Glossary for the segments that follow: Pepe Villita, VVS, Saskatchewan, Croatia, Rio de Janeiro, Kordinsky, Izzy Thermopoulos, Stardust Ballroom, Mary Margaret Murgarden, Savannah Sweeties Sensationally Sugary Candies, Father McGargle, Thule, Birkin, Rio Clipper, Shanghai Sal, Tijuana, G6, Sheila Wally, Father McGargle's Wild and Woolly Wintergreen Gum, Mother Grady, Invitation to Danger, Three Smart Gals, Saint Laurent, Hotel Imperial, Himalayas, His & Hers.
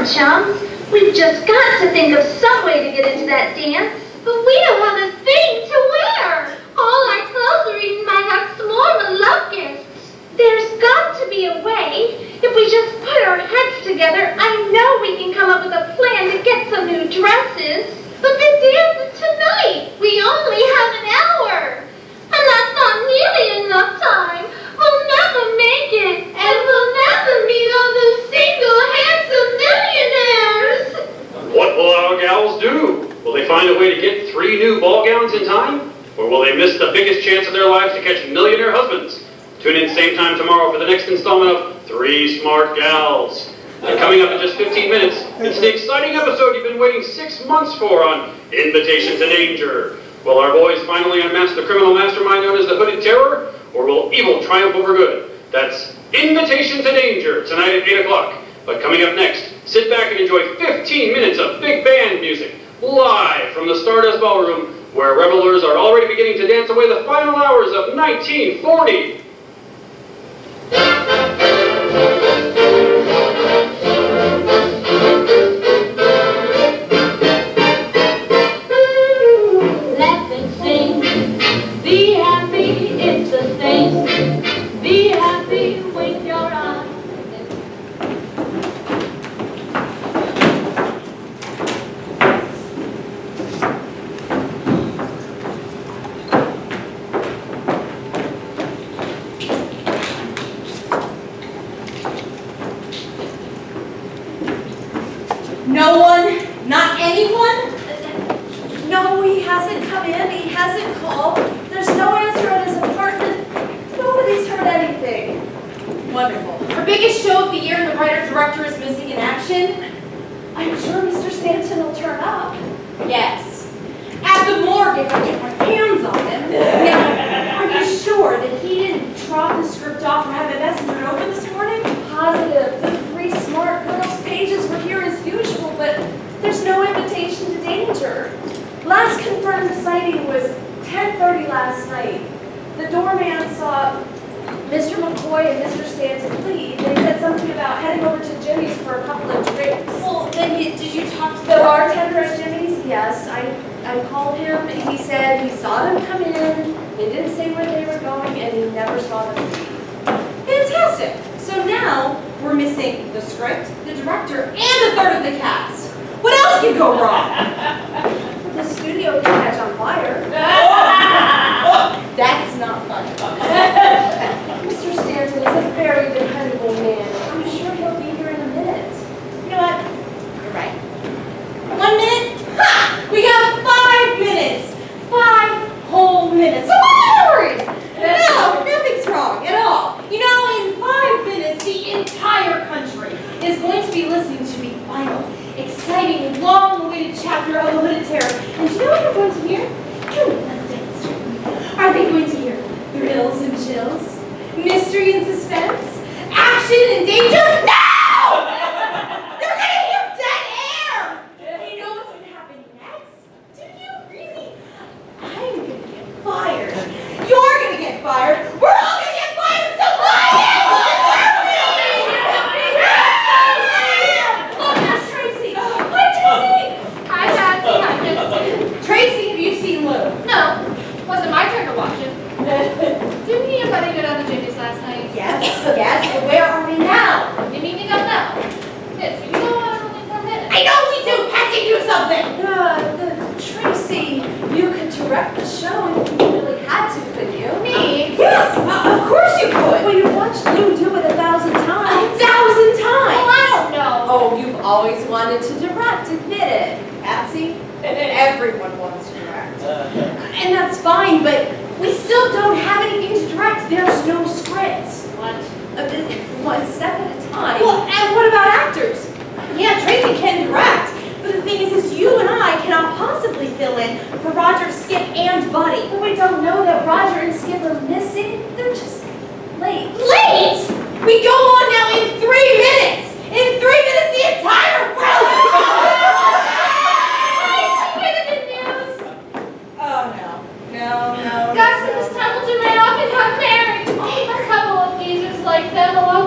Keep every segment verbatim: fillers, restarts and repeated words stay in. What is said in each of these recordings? our chums. We've just got to think of some way to get into that dance. But we don't have a thing to wear. All our clothes are eaten by that swarm of locusts. There's got to be a way. If we just put our heads together, I know we can come up with a plan to get some new dresses. But the dance is tonight. We only have an hour. And that's not nearly enough time. We'll never make it. And we'll never meet all those single, handsome millionaires. What will our gals do? Will they find a way to get three new ball gowns in time? Or will they miss the biggest chance of their lives to catch millionaire husbands? Tune in same time tomorrow for the next installment of Three Smart Gals. And coming up in just fifteen minutes, it's the exciting episode you've been waiting six months for on Invitation to Danger. Will our boys finally unmask the criminal mastermind known as the Hooded Terror? Or will evil triumph over good? That's Invitation to Danger, tonight at eight o'clock. But coming up next, sit back and enjoy fifteen minutes of big band music, live from the Stardust Ballroom, where revelers are already beginning to dance away the final hours of nineteen forty.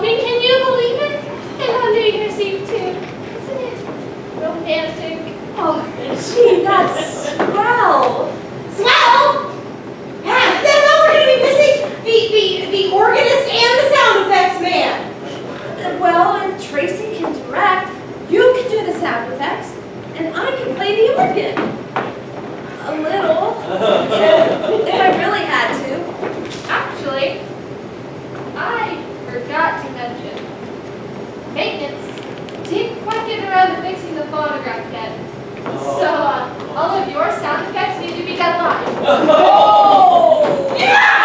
Can you believe it? And Andre received two. Isn't it Oh, gee, that's swell. Swell? Yeah, then we're going to be missing the, the, the organist and the sound effects man. Well, and Tracy can direct, you can do the sound effects, and I can play the organ. A little, if, if I really had to. Actually, I forgot to mention maintenance. Didn't quite get around to fixing the phonograph yet. Oh. So, uh, all of your sound effects need to be done live. Oh! Yeah!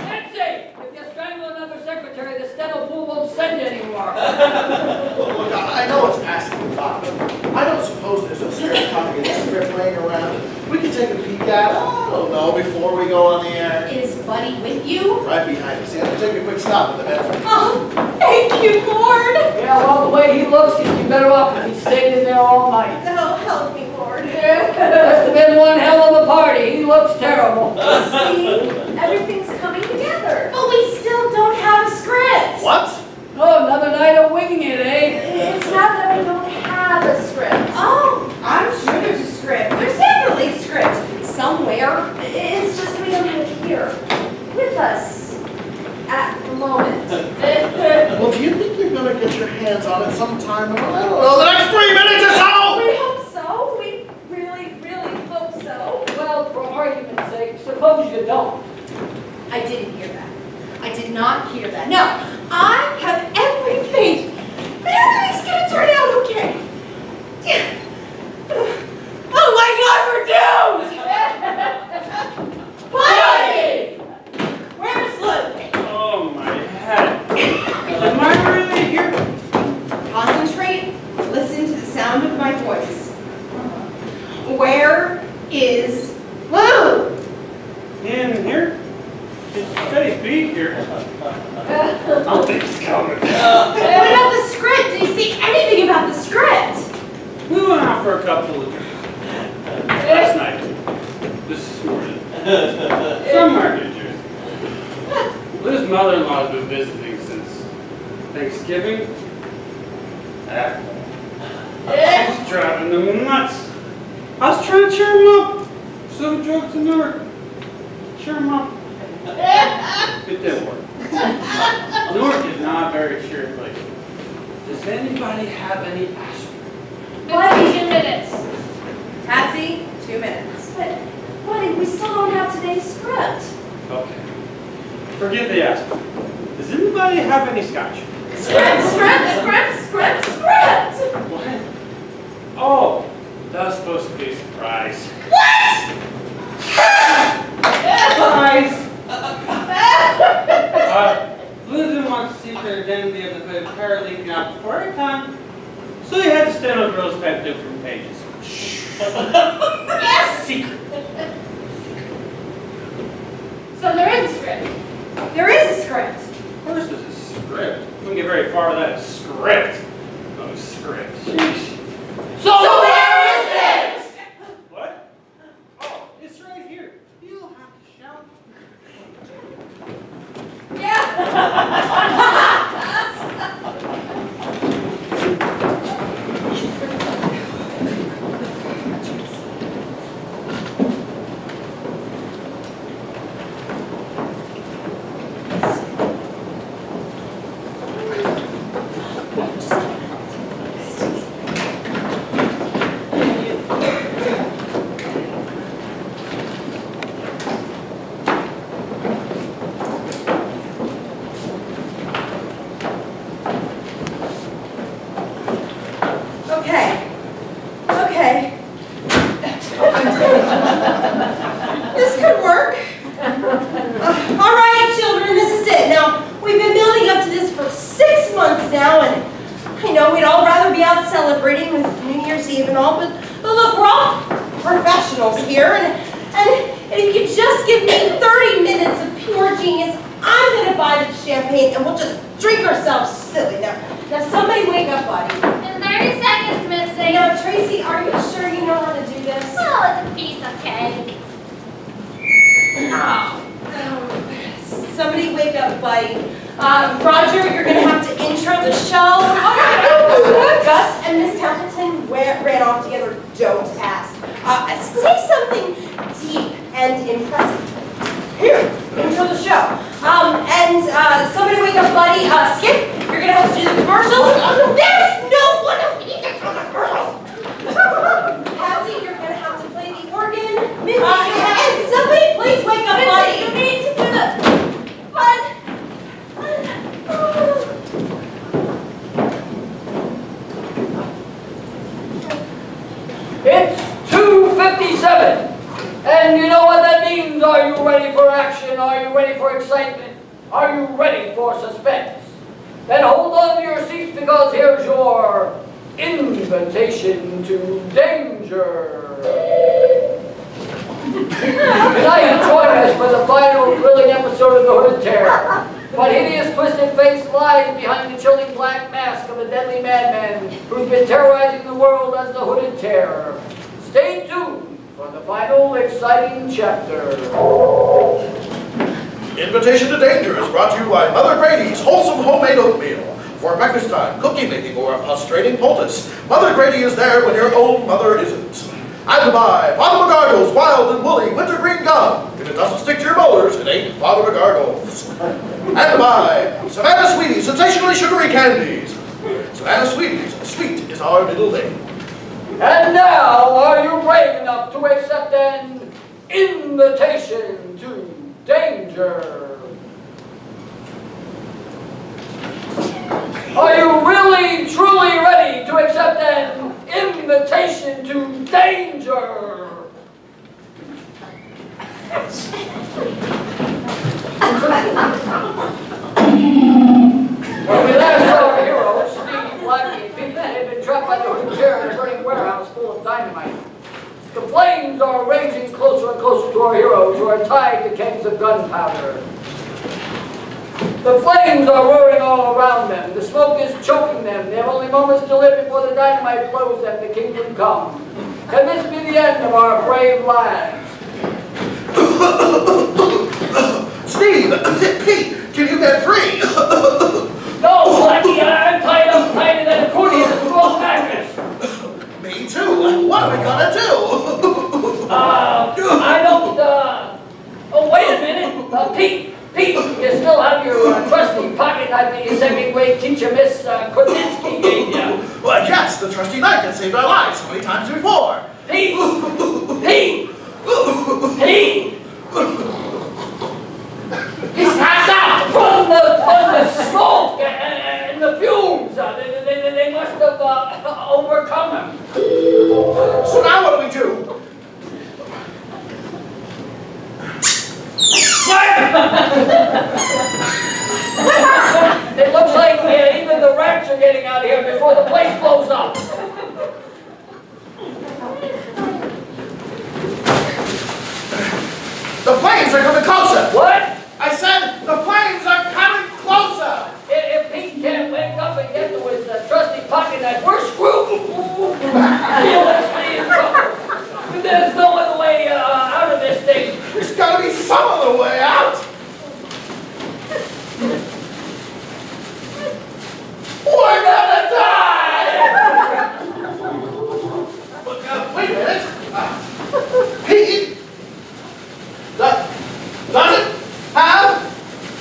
That's it! If you strangle another secretary, the steno pool won't send you anymore. Look, look, I know it's asking a lot, but I don't suppose there's a script copy of the script laying around. We can take a peek at it, I don't know, before we go on the air. Is Buddy with you? Right behind us. Yeah, let's take a quick stop at the bathroom. Oh. Thank you, Lord! Yeah, well, the way he looks, he'd be better off if he stayed in there all night. Oh, help me, Lord. Yeah, must have been one hell of a party. He looks terrible. See? Everything's coming together. But we still don't have a script. What? Oh, another night of winging it, eh? It's not that we don't have a script. Oh, I'm sure there's a script. There's definitely a script. Somewhere. It's just we don't have it here. With us. At the moment. Well, do you think you're going to get your hands on it sometime? I don't know, the next three minutes or so! We hope so. We really, really hope so. Well, for argument's sake, suppose you don't. I didn't hear that. I did not hear that. No, I have every faith that everything's going to turn out okay. Yeah. Oh my God, we're doomed! Buddy! Where's Ludwig? Oh, my head. Am I really here? Concentrate. Listen to the sound of my voice. Where is Lou? In here? It said he'd be here. I'll think he's coming. What about the script? Did you see anything about the script? We went out for a couple of drinks. Last night. This morning. Somewhere in New Jersey. Lou's mother-in-law's been visiting since Thanksgiving. Ah. Yeah. She's driving them nuts. I was trying to cheer him up. So drugs and her. Cheer him up. It didn't work. Nora is not very cheerful. Does anybody have any aspirin? Buddy, two minutes. Patsy, two minutes. But, buddy, we still don't have today's script. Okay. Forget the aspirin. Does anybody have any scotch? Script, script, script, script, script! What? Oh, that was supposed to be a surprise. What? Surprise! uh, Lou didn't want to see their identity of the pair leaking out before her time, so they had to stand on girls type different pages. Yes! Secret. So there is a script. There is a script. Of course there's a script. We wouldn't get very far without a script. No script. Sheesh. So, so where is it? What? Oh, it's right here. You'll have to shout. Roger, you're going to have to intro the show. All right. Gus and Miss Templeton. ran off together, don't ask. Uh, say something deep and impressive. Here, intro the show. Um, and uh, somebody wake up, buddy. Uh, Skip, you're gonna have to do the commercials. There's no one who needs to do the commercials. Patsy, you're gonna have to play the organ. Missy, uh, and somebody please wake up, buddy. You need to do the fun. It's two fifty-seven, and you know what that means. Are you ready for action? Are you ready for excitement? Are you ready for suspense? Then hold on to your seats, because here's your invitation to danger. Tonight, join us for the final thrilling episode of The Hood of Terror. What hideous, twisted face lies behind the chilling black mask of a deadly madman who's been terrorizing the world as the Hooded Terror? Stay tuned for the final exciting chapter. Invitation to Danger is brought to you by Mother Grady's Wholesome Homemade Oatmeal. For breakfast time, cookie making, or a prostrating poultice, Mother Grady is there when your own mother isn't. And by Father McGargle's Wild and Woolly Wintergreen Gum. If it doesn't stick to your molars, it ain't Father McGargle's. And by Savannah Sweeties Sensationally Sugary Candies. Savannah Sweeties, sweet is our middle name. And now, are you brave enough to accept an invitation to danger? Are you really, truly ready to accept an invitation to danger? When we last saw our hero, Steve Blackie, big man had been trapped by the Hooded Terror in a burning warehouse full of dynamite. The flames are raging closer and closer to our heroes, who are tied to kegs of gunpowder. The flames are roaring all around them. The smoke is choking them. They have only moments to live before the dynamite blows them. The kingdom come. Can this be the end of our brave lives? Steve, Pete, can you get free? No, Blackie, I'm tired of playing that pony in the small mattress. Me too. What are we gonna do? uh, I don't, uh, oh, wait a minute. Uh, Pete, Pete, you still have your uh, trusty pocket knife that your second grade teacher, Miss uh, Kordinsky, gave you. Well, yes, the trusty knife that saved our lives so many times before. Pete, Pete, Pete. He's passed out from the, from the smoke and, and the fumes. Uh, they, they, they must have uh, overcome him. So now what do we do? It looks like uh, even the rats are getting out of here before the place blows up. The flames are coming closer. What? I said, the flames are coming closer! If, if Pete can't wake up and get to his uh, trusty pocket knife, we're screwed! There's no other way uh, out of this thing. There's gotta be some other way out! We're gonna die! Look out, wait a minute. Uh, Pete! Does, does it? Have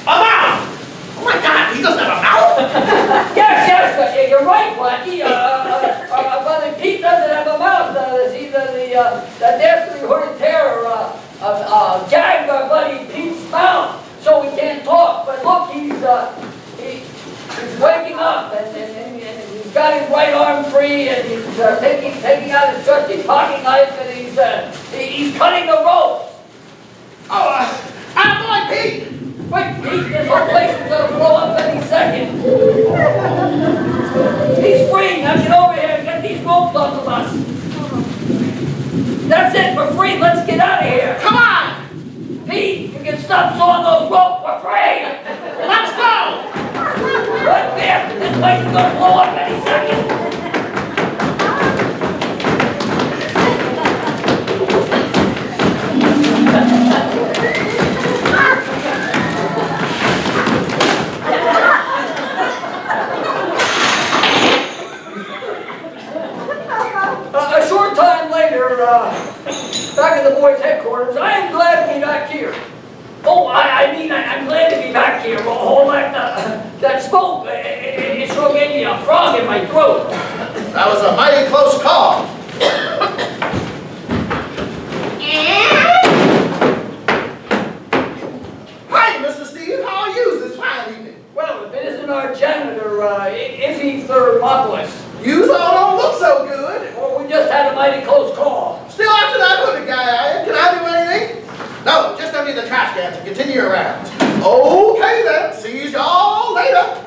a mouth! Oh my God, he doesn't have a mouth! yes, yes, you're right, Blackie. Uh, uh, uh, Brother Pete doesn't have a mouth. Uh, it's either the uh, the deathly Hooded Terror uh, uh, uh, gagged our buddy Pete's mouth, so we can't talk. But look, he's uh, he, he's waking up, and, and, and he's got his right arm free, and he's uh, taking taking out his trusty pocket knife, and he's uh, he, he's cutting the ropes. Oh. Uh, I'm going, Pete! Wait, Pete, this whole place is going to blow up any second. He's free! Now get over here and get these ropes off of us. That's it, we're free. Let's get out of here. Come on! Pete, you can stop sawing those ropes. We're free! Let's go! Right there, this place is going to blow up any second. uh, back at the boys' headquarters. I am glad to be back here. Oh, I, I mean, I, I'm glad to be back here. All that, uh, that smoke, it, it, it sure gave me a frog in my throat. That was a mighty close call. Hi, Mister Steve, how are you this fine evening? Well, if it isn't our janitor, uh, Izzy Thermopoulos. You all don't look so good. Well, we just had a mighty close call. Still after that hooded guy, can I do anything? No, just empty the trash can and continue around. Okay then, see y'all later.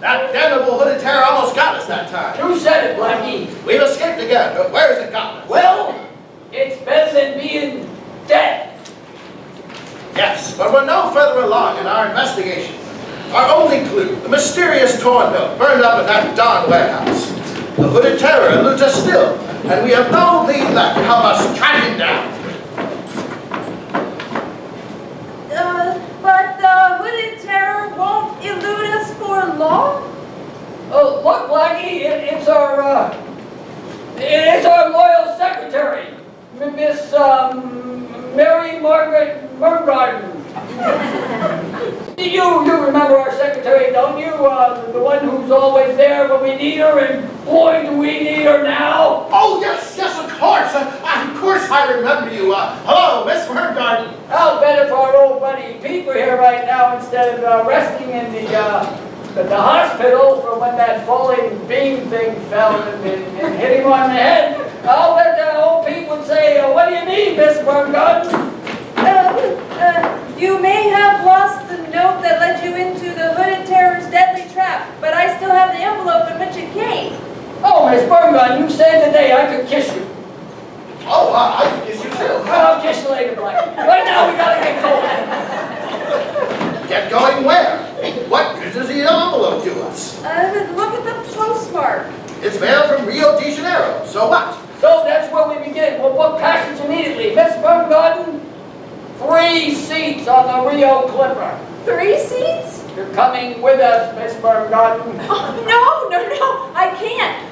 That damnable hooded terror almost got us that time. Who said it, Blackie? We've escaped again, but where has it gotten us? Well, it's better than being dead. Yes, but we're no further along in our investigation. Our only clue, the mysterious torn milk burned up in that darn warehouse. The hooded terror eludes us still, and we have no lead left to help us track him down. Uh, but the hooded terror won't elude us for long? Oh, look, Blackie, it, it's our, uh, it, it's our loyal secretary, Miss, um, Mary Margaret Murgarden. You do remember our secretary, don't you? Uh, the one who's always there when we need her, and boy, do we need her now! Oh, yes, yes, of course! Uh, of course I remember you. Uh, hello, Miss Murgarden. I'll bet if our old buddy Pete were here right now, instead of uh, resting in the, uh, the hospital for when that falling beam thing fell and, and hit him on the head, I'll bet that old Pete would say, uh, what do you mean, Miss Murgarden? Uh, uh, you may have lost the note that led you into the hooded terror's deadly trap, but I still have the envelope in which it came. Oh, Miss Murgarden, you said today I could kiss you. Oh, I, I could kiss you too. Well, I'll kiss you later, Blackie. Right now, we gotta get going. Get going where? What good does the envelope do us? Uh, look at the postmark. It's mailed from Rio de Janeiro, so what? So that's where we begin. We'll book passage immediately. Miss Murgarden, three seats on the Rio Clipper. Three seats? You're coming with us, Miss Murgarden. Oh, no, no, no, I can't.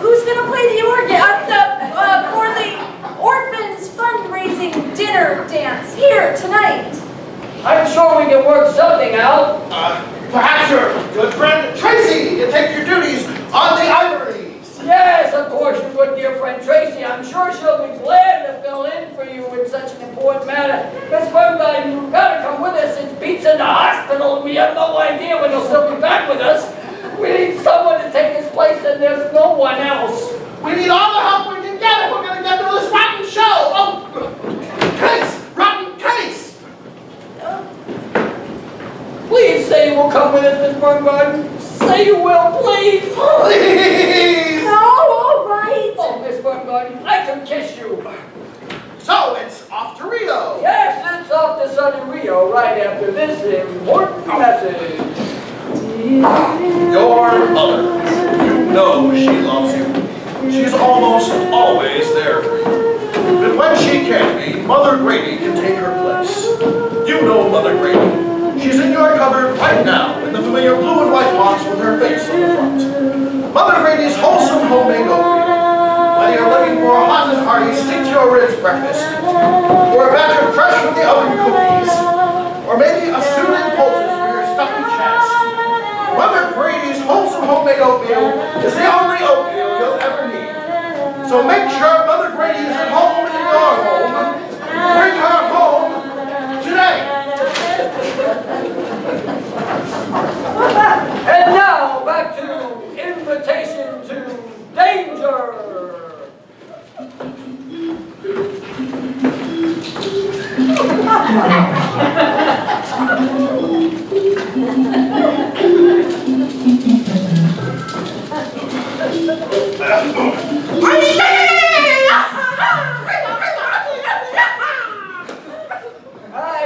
Who's going to play the organ at the uh, for the orphans fundraising dinner dance here tonight? I'm sure we can work something out. Uh, perhaps your good friend Tracy can take your duties on the Ivories. Yes, of course, your good dear friend Tracy. I'm sure she'll be glad to fill in for you in such an important matter. Miss Murgarden, you've got to come with us. It's Pete's in the hospital, and we have no idea when he'll still be back with us. We need someone to take his place, and there's no one else. We need all the help we can get if we're going to get through this rotten show. Oh, case, rotten case. Please say you will come with us, Miss Murgarden. Say you will, please. Please. No, all right. Oh, Miss Murgarden, I can kiss you. So it's off to Rio. Yes, it's off to sunny Rio right after this important message. Your mother, you know she loves you. She's almost always there for you. But when she can't be, Mother Grady can take her place. You know Mother Grady. She's in your cupboard right now in the familiar blue and white box with her face on the front. Mother Grady's wholesome homemade oatmeal. Whether you're looking for a hot and hearty stick-to-your-ribs breakfast, or a batch of fresh from the oven cookies, or maybe a suited poultice for your stuffy chest. Mother Grady's wholesome homemade oatmeal is the only oatmeal you'll ever need. So make sure Mother Grady is at home in your home. Bring her home today. And now back to Invitation to Danger. Hi,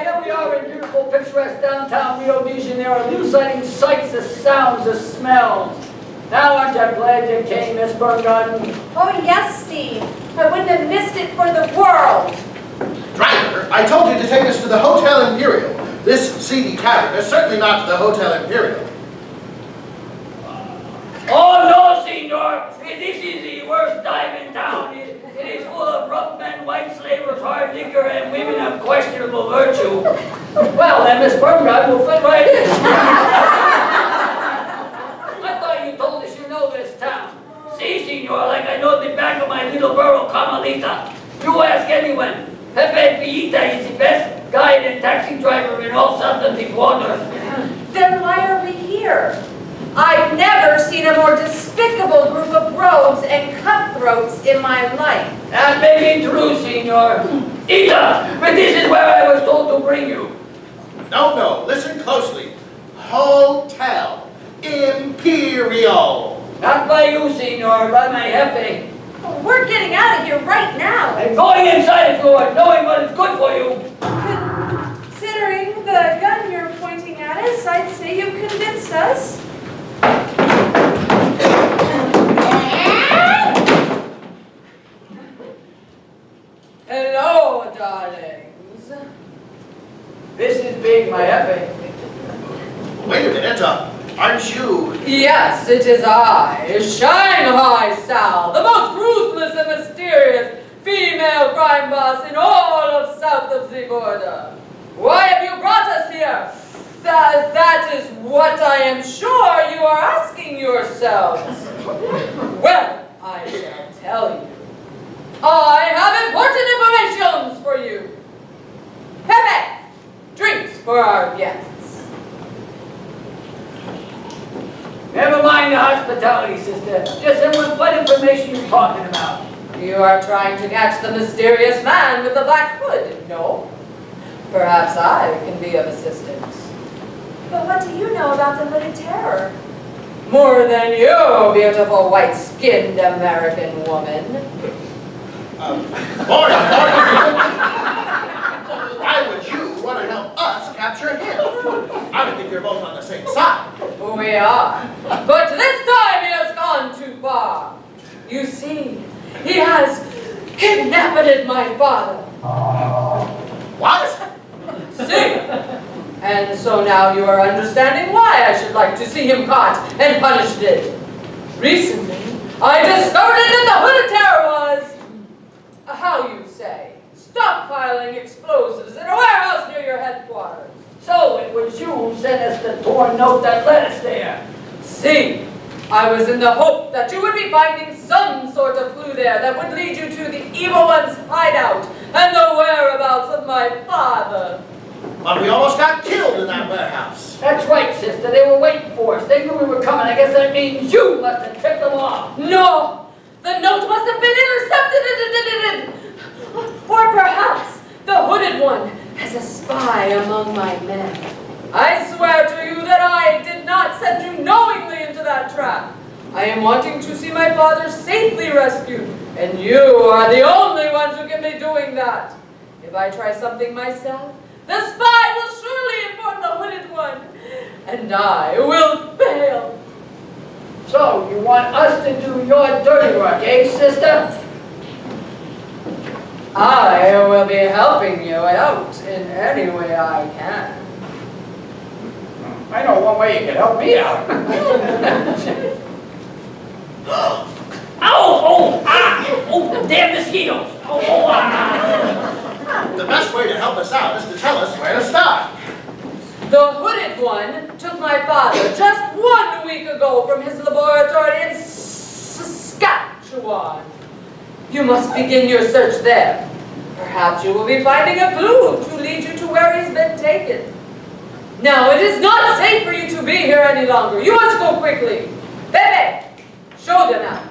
here we are in beautiful, picturesque downtown Rio de Janeiro, new-sighting sights, the sounds, the smells. Now aren't you glad you came, Miss Murgarden? Oh yes, Steve. I wouldn't have missed it for the world. Driver, I told you to take us to the Hotel Imperial. This seedy tavern is certainly not the Hotel Imperial. York, and this is the worst dive in town. It, it is full of rough men, white slavers, hard liquor, and women of questionable virtue. Well, then, Miss Burnrod will fit right in. I thought you told us you know this town. Si, senor, like I know the back of my little burro, Carmelita. You ask anyone. Pepe Villita is the best guide and taxi driver in all southern Tijuana. Then why are we here? I've never seen a more despicable group of rogues and cutthroats in my life. That may be true, senor. Ita, but this is where I was told to bring you. No, no, listen closely. Hotel Imperial. Not by you, senor, by my jefe. Oh, we're getting out of here right now. I'm going inside if you are knowing what is good for you. Considering the gun you're pointing at us, I'd say you've convinced us. Hello, darlings. This is being my epic. Wait a minute, uh, aren't you? Yes, it is I, Shanghai Sal, the most ruthless and mysterious female crime boss in all of south of the border. Why have you brought us here? That, that is what I am sure you are asking yourselves. Well, I shall tell you. I have important informations for you. Pepe, drinks for our guests. Never mind the hospitality, sister. Just what information are you talking about? You are trying to catch the mysterious man with the black hood, no? Perhaps I can be of assistance. But what do you know about the Hooded Terror? More than you, beautiful white-skinned American woman. Um, Lord, Lord, why would you want to help us capture him? I would think you're both on the same side. We are. But this time he has gone too far. You see, he has kidnapped my father. What? See? And so now you are understanding why I should like to see him caught and punished. It. Recently, I discovered that the Hooded Terror was, how you say, stockpiling explosives in a warehouse near your headquarters. So it was you who sent us the torn note that led us there. See, I was in the hope that you would be finding some sort of clue there that would lead you to the evil one's hideout and the whereabouts of my father. But we almost got killed in that warehouse. That's right, sister. They were waiting for us. They knew we were coming. I guess that means you must have tipped them off. No! The note must have been intercepted! Or perhaps the hooded one has a spy among my men. I swear to you that I did not send you knowingly into that trap. I am wanting to see my father safely rescued, and you are the only ones who can be doing that. If I try something myself, the spy will surely inform the hooded one, and I will fail. So, you want us to do your dirty work, eh, sister? I will be helping you out in any way I can. I know one way you can help me out. Ow! Oh! Ah! Oh, damn mosquitoes! Oh, oh, ah! The best way to help us out is to tell us where to start. The hooded one took my father just one week ago from his laboratory in Saskatchewan. You must begin your search there. Perhaps you will be finding a clue to lead you to where he's been taken. Now, it is not safe for you to be here any longer. You must go quickly. Bebe, show them out.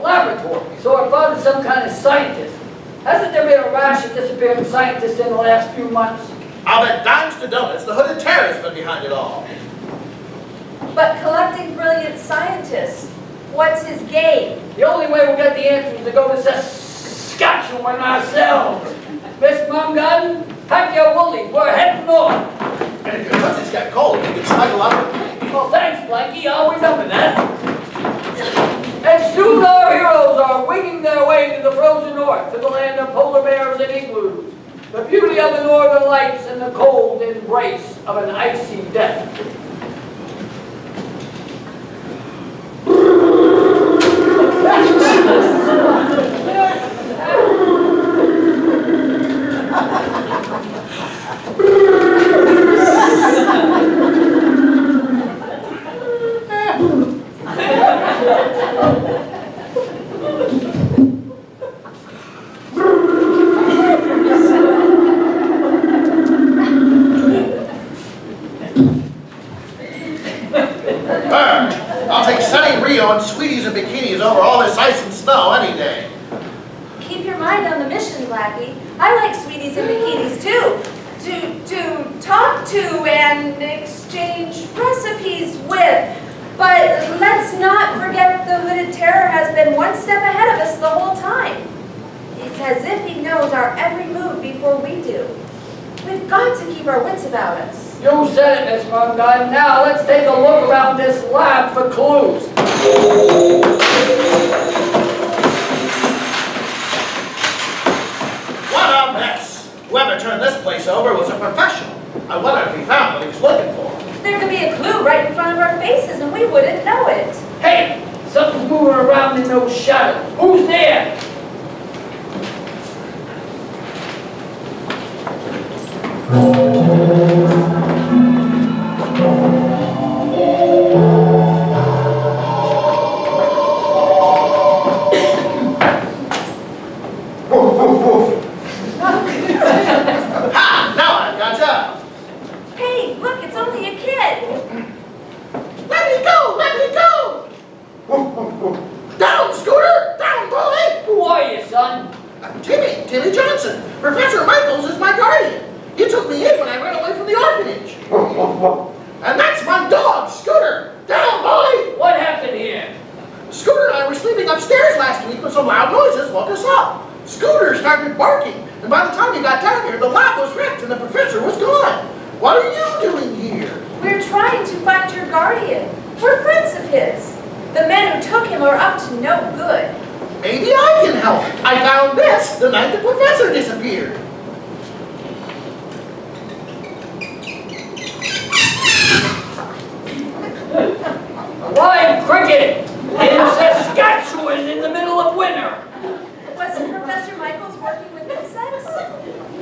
Laboratory. So our father's some kind of scientist. Hasn't there been a rash of disappearing scientists in the last few months? I'll bet dimes to donuts the Hooded Terror's been behind it all. But collecting brilliant scientists, what's his game? The only way we'll get the answer is to go to Saskatchewan ourselves. Miss Mumgun, pack your woolies. We're heading north. And if your cousin's got cold, you can snuggle up with me. Well, thanks, Blanky. I always up in that. And soon our heroes are winging their way to the frozen north, to the land of polar bears and igloos, the beauty of the northern lights and the cold embrace of an icy death. mind on the mission, Blackie. I like sweeties and bikinis too. To, to talk to and exchange recipes with. But let's not forget the hooded terror has been one step ahead of us the whole time. It's as if he knows our every move before we do. We've got to keep our wits about us. You said it, Miss Mungott. Now let's take a look around this lab for clues. What a mess! Whoever turned this place over was a professional. I wonder if he found what he was looking for. There could be a clue right in front of our faces and we wouldn't know it. Hey! Something's moving around in those shadows. Who's there? Ha! Now I've got you! Hey, look, it's only a kid! Let me go! Let me go! Down, Scooter! Down, boy! Who are you, son? I'm Jimmy, Jimmy Johnson. Professor Michaels is my guardian. You took me in when I ran away from the orphanage. And that's my dog, Scooter. Down, boy! What happened here? Scooter and I were sleeping upstairs last week when some loud noises woke us up. Scooter started barking, and by the time he got down here, the lab was wrecked and the professor was gone. What are you doing here? We're trying to find your guardian. We're friends of his. The men who took him are up to no good. Maybe I can help. I found this the night the professor disappeared. Live cricket in Saskatchewan in the middle of winter. Wasn't Professor Michaels working with insects?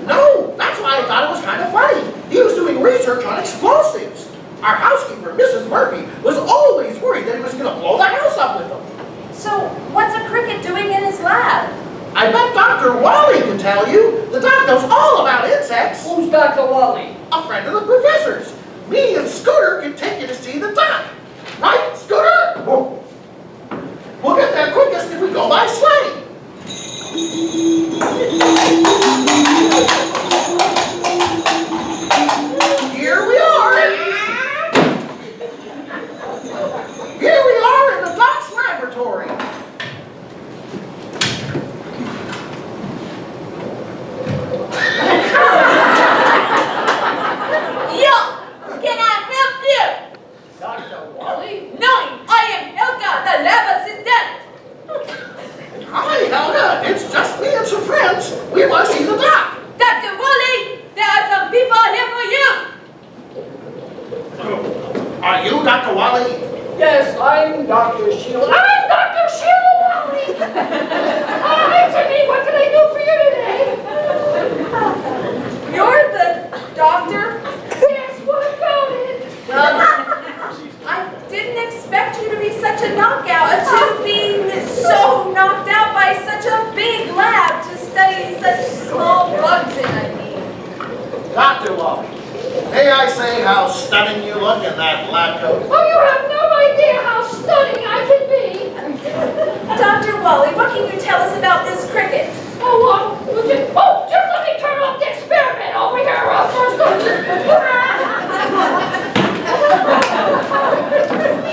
No, that's why I thought it was kind of funny. He was doing research on explosives. Our housekeeper, Missus Murphy, was always worried that he was going to blow the house up with them. So what's a cricket doing in his lab? I bet Doctor Wally can tell you. The doc knows all about insects. Who's Doctor Wally? A friend of the professor's. Me and Scooter can take you to see the doc. Right, Scooter? Whoa. We'll get there quickest if we go by sleigh. Here we are. Here we are in the doc's laboratory. Yo, can I help you? Doctor Wally? No, I am Helga, the lab assistant. Hi, Helga. It's just me and some friends. We want to see the doc. Doctor Wally, there are some people here for you. Are you Doctor Wally? Yes, I'm Doctor Sheila. I'm Doctor Sheila Wally. Oh, hi, Jimmy. What can I do for you today? You're the doctor? Yes, what about it? Well, I didn't expect you to be such a knockout, to being so knocked out by such a big lab to study such small bugs in, I mean. Doctor Wally, may I say how stunning you look in that lab coat? Oh, you have no idea how stunning I can be! Doctor Wally, what can you tell us about this cricket? Oh, uh, just, oh, just let me turn off the experiment over here, I'll first.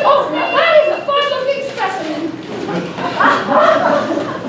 Oh, now that is a fine-looking specimen.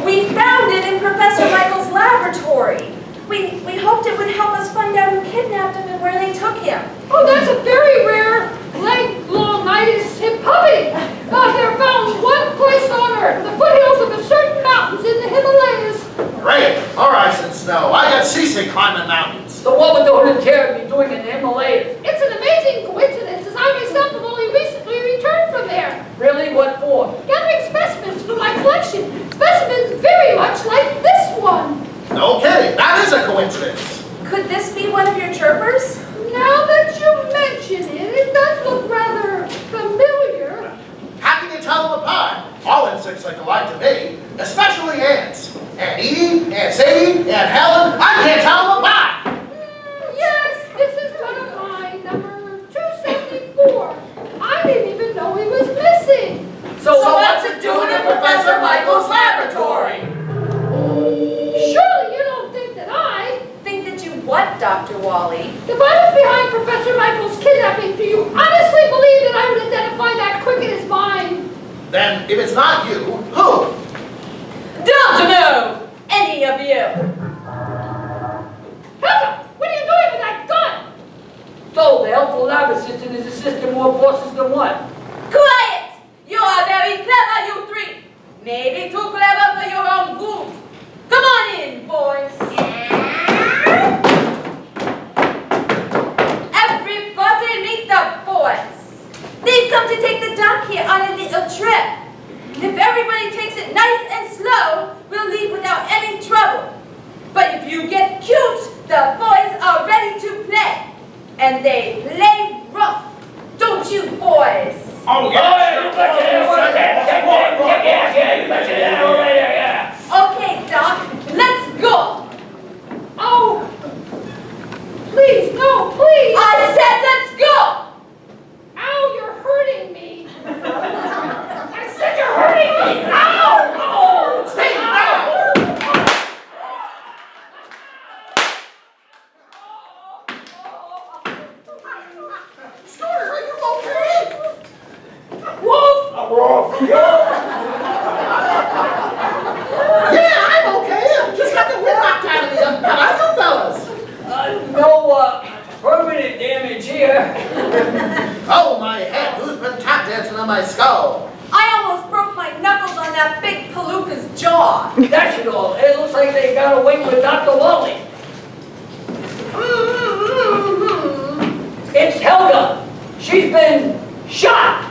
We found it in Professor Michael's laboratory. We, we hoped it would help us find out who kidnapped him and where they took him. Oh, that's a very rare leg-long-itis hip puppy. Uh, they're found one place on Earth, the foothills of the certain mountains in the Himalayas. Great. All right, since snow. I got seasick climbing mountains. So what would the hooded terror be doing in the Himalayas? It's an amazing coincidence, as I myself have only recently returned from there. Really? What for? Gathering specimens for my collection. Specimens very much like this one. No kidding. That is a coincidence. Could this be one of your chirpers? Now that you mention it, it does look rather familiar. How can you tell them apart? All insects look alike to me, especially ants. Aunt Edie, Aunt Sadie, Aunt Helen, I can't tell them apart. Yes, this is one of mine, number two seventy-four. I didn't even know he was missing. So, so what's it doing in Professor Michael's laboratory? Wally. If I was behind Professor Michael's kidnapping, do you honestly believe that I would identify that cricket as mine? Then, if it's not you, who? Don't know any of you. Helga, what are you doing with that gun? So, the helpful lab assistant is assisting more bosses than one. Quiet! You are very clever, you three. Maybe too clever for your own good. Come on in, boys. Everybody meet the boys. They've come to take the dock here on a little trip. If everybody takes it nice and slow, we'll leave without any trouble. But if you get cute, the boys are ready to play. And they play rough. Don't you, boys? Oh, yeah. Okay, Doc, let's go. Oh, please, no, please. I said let's go. Ow, you're hurting me. I said you're hurting me. Ow, oh, stay out. Scooter, are you okay? Wolf. I'm off. Yeah, I'm okay. I'm just got the wind knocked out of me. How are you fellas? Uh, no uh, permanent damage here. Oh, my head. Who's been tap dancing on my skull? I almost broke my knuckles on that big palooka's jaw. That's it all. It looks like they got away with Doctor Wally. Mm-hmm. It's Helga. She's been shot.